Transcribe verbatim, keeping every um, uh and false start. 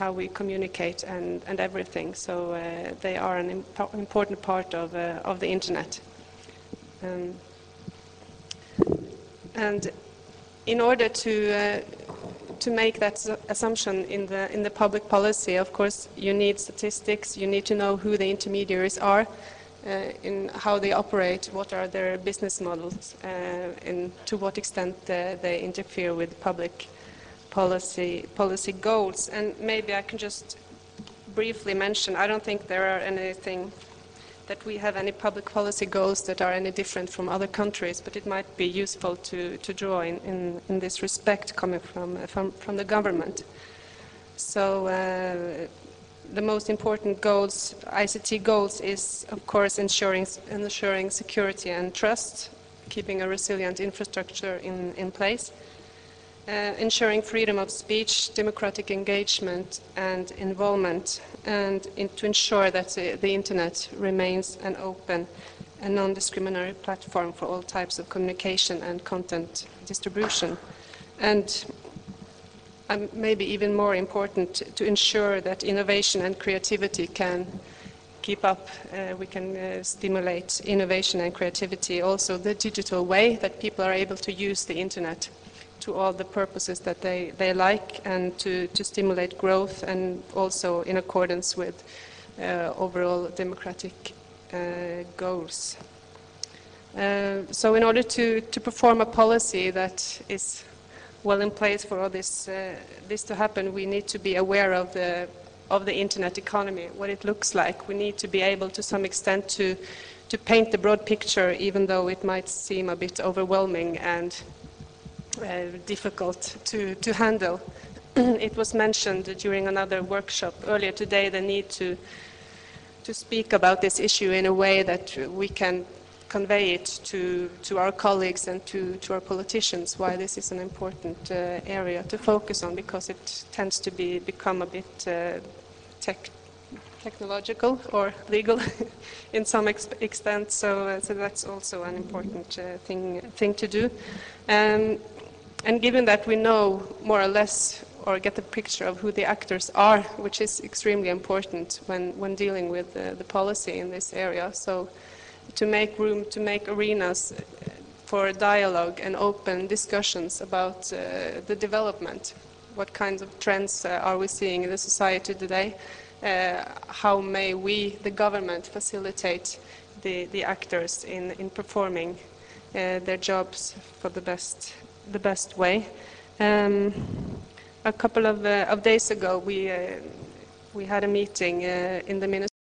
how we communicate and, and everything. So uh, they are an imp important part of, uh, of the internet. Um, and in order to uh, to make that assumption in the in the public policy, of course, you need statistics. You need to know who the intermediaries are, uh, in how they operate, what are their business models, uh, and to what extent uh, they interfere with public policy policy goals. And maybe I can just briefly mention, I don't think there are anything that we have any public policy goals that are any different from other countries, but it might be useful to, to draw in, in, in this respect coming from, from, from the government. So uh, the most important goals, I C T goals, is of course ensuring, ensuring security and trust, keeping a resilient infrastructure in, in place, uh, ensuring freedom of speech, democratic engagement and involvement, and in, to ensure that uh, the internet remains an open and non-discriminatory platform for all types of communication and content distribution. And um, maybe even more important, to ensure that innovation and creativity can keep up. Uh, we can uh, stimulate innovation and creativity, also the digital way that people are able to use the internet to all the purposes that they, they like, and to, to stimulate growth, and also in accordance with uh, overall democratic uh, goals. Uh, so in order to, to perform a policy that is well in place for all this, uh, this to happen, we need to be aware of the, of the internet economy, what it looks like. We need to be able to some extent to, to paint the broad picture, even though it might seem a bit overwhelming and Uh, difficult to, to handle. It was mentioned during another workshop earlier today, the need to, to speak about this issue in a way that we can convey it to, to our colleagues and to, to our politicians, why this is an important uh, area to focus on, because it tends to be, become a bit uh, tech, technological or legal in some ex extent, so, uh, so that's also an important uh, thing, thing to do. Um, And given that we know more or less, or get the picture of who the actors are, which is extremely important when, when dealing with uh, the policy in this area. So to make room, to make arenas for dialogue and open discussions about uh, the development. What kinds of trends uh, are we seeing in the society today? Uh, how may we, the government, facilitate the, the actors in, in performing uh, their jobs for the best the best way. Um, a couple of, uh, of days ago, we, uh, we had a meeting uh, in the Ministry